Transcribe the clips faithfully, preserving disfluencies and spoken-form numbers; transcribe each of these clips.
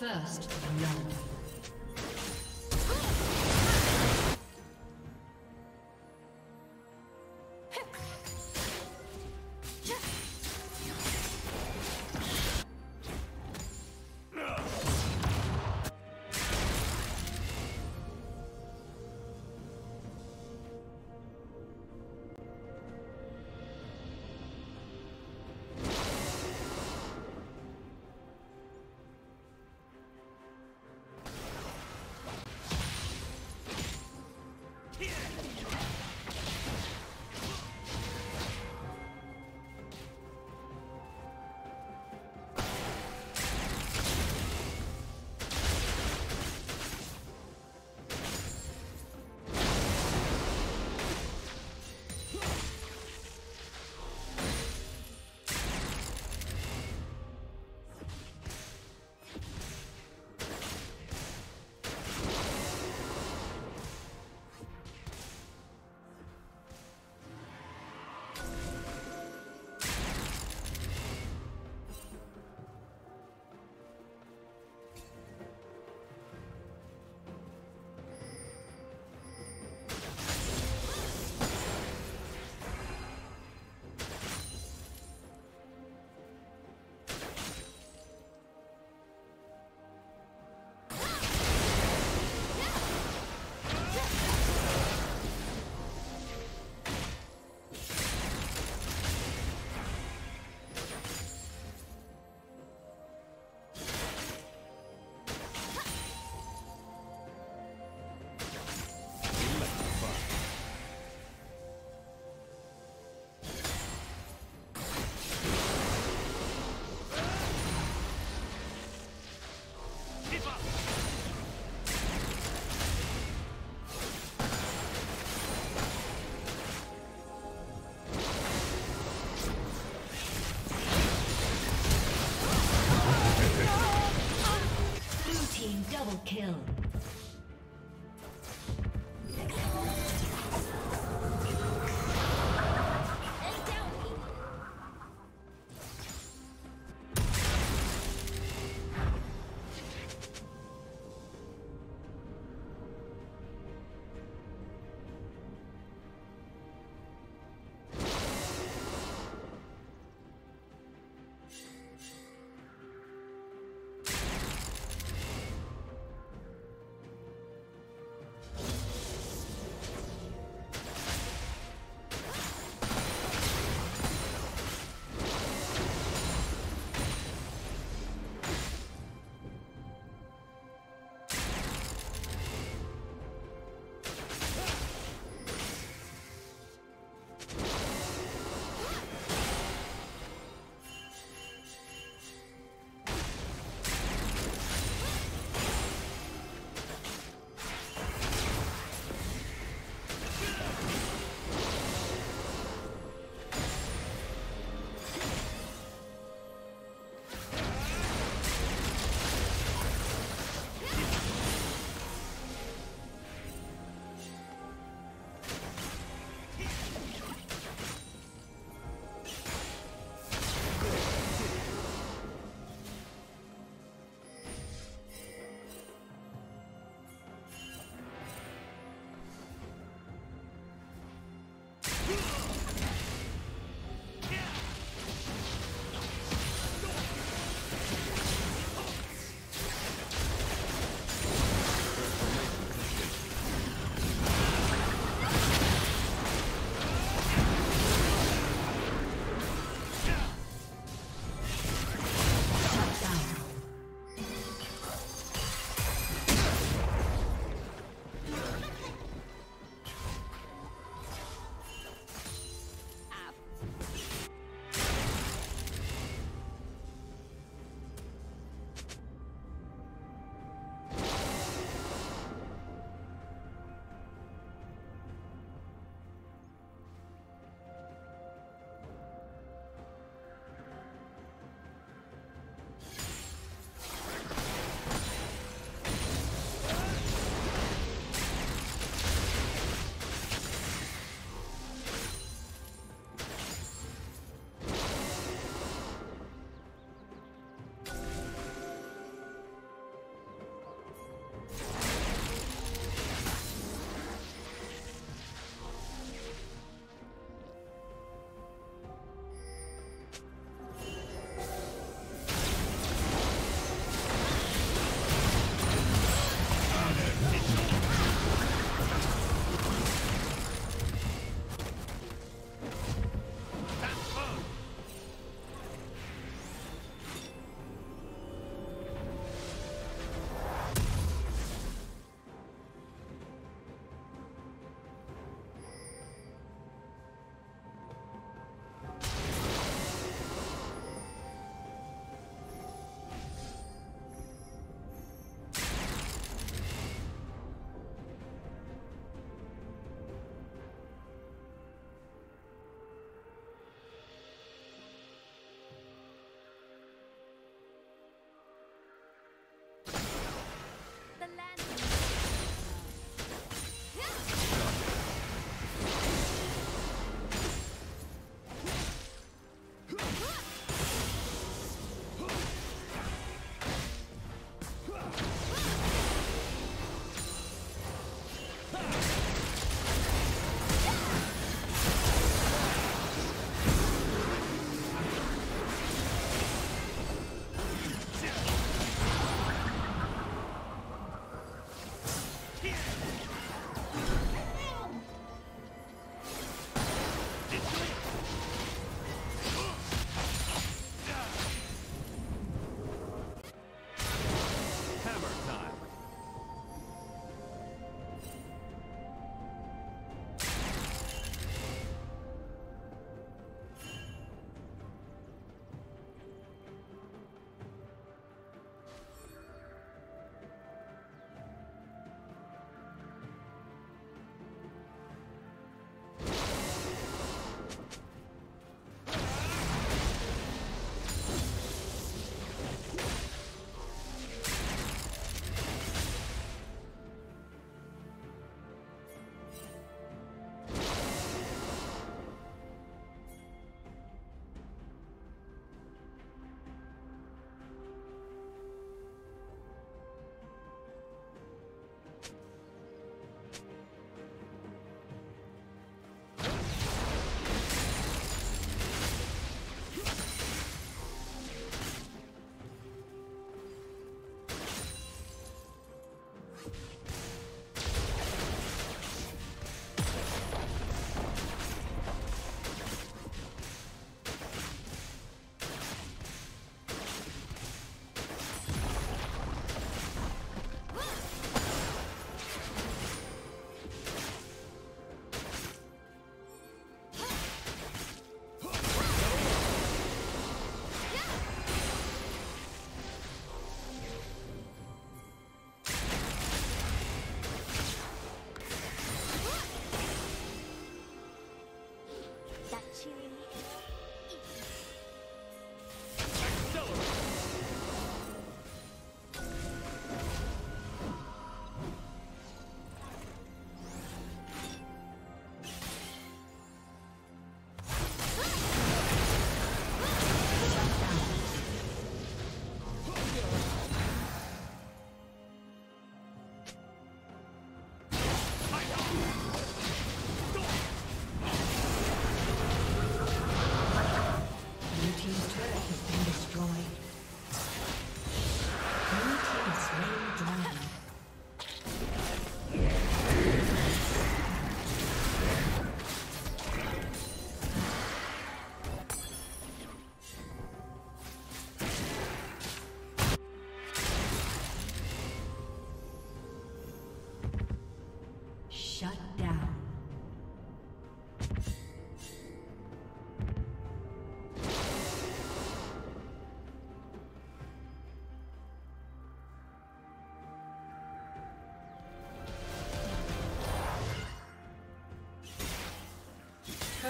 First, love.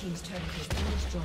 Team's turret has been destroyed.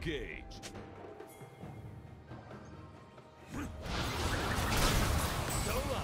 Engaged. So long.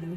Blue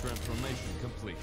Transformation complete.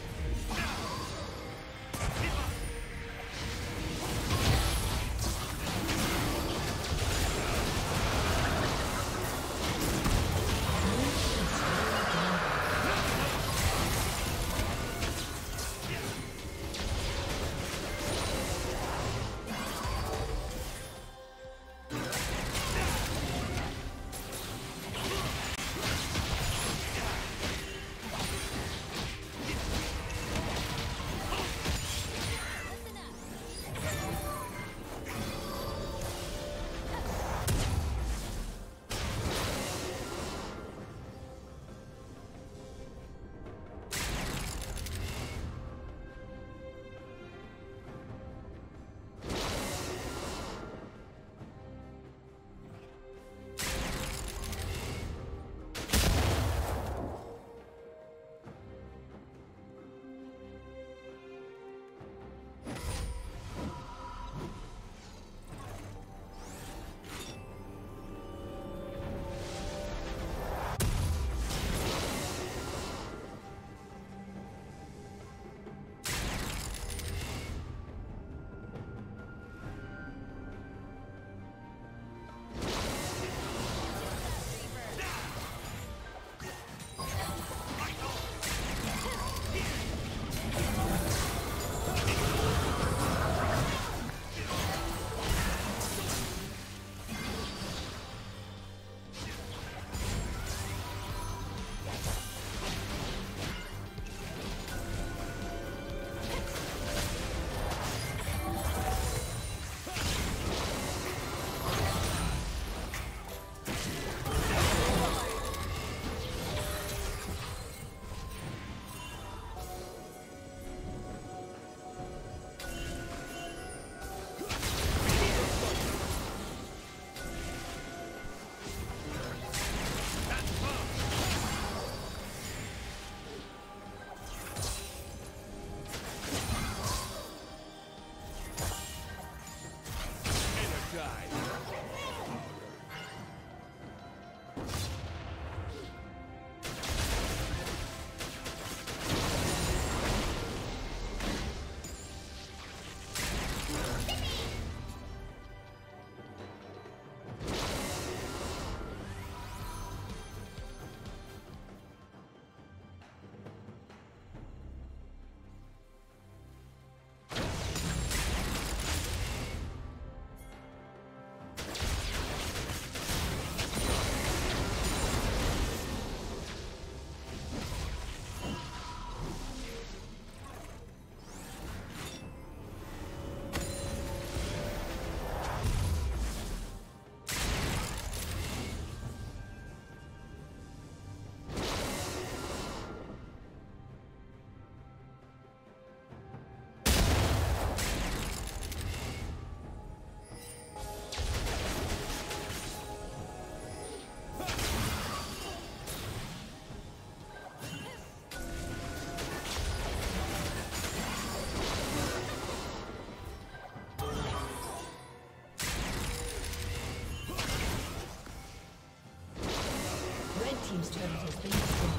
team's turret has been destroyed.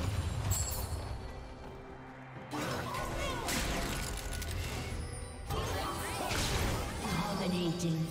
Dominating.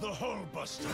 The Hull Buster!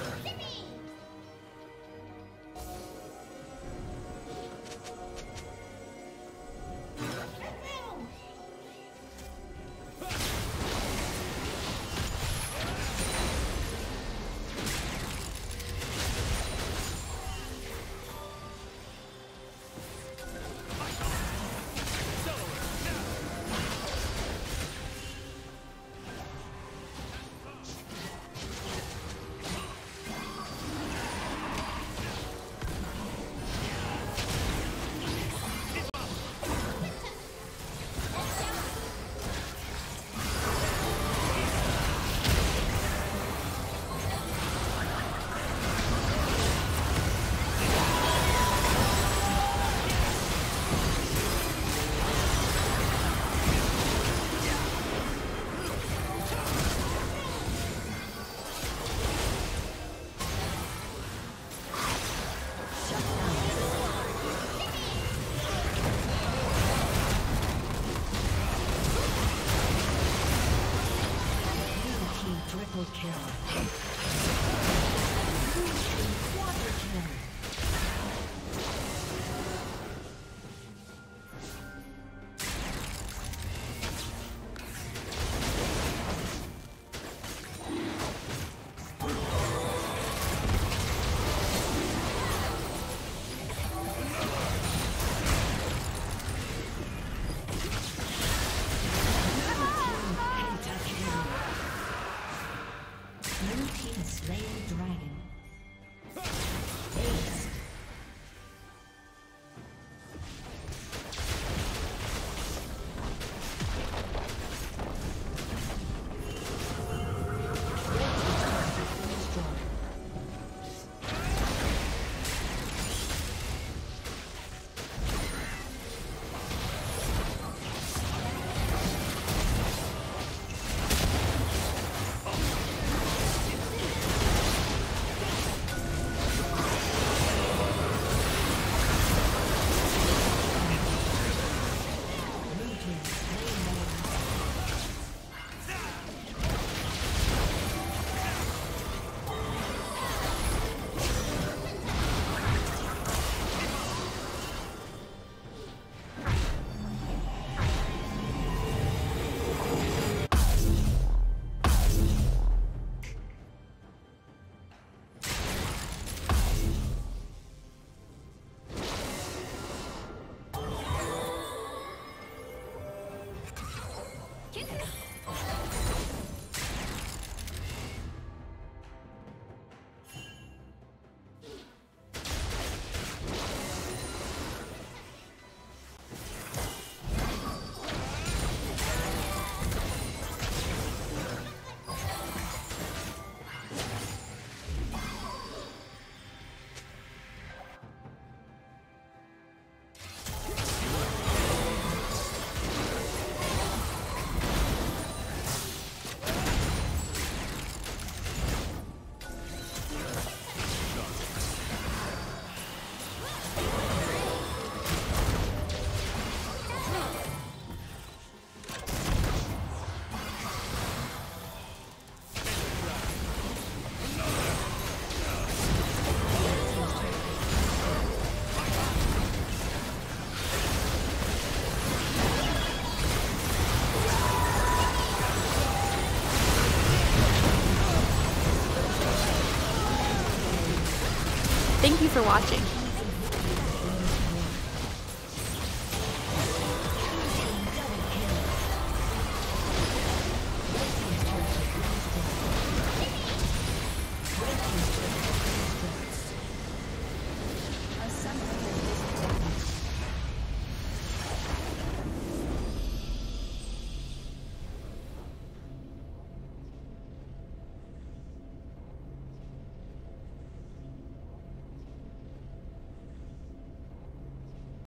for watching.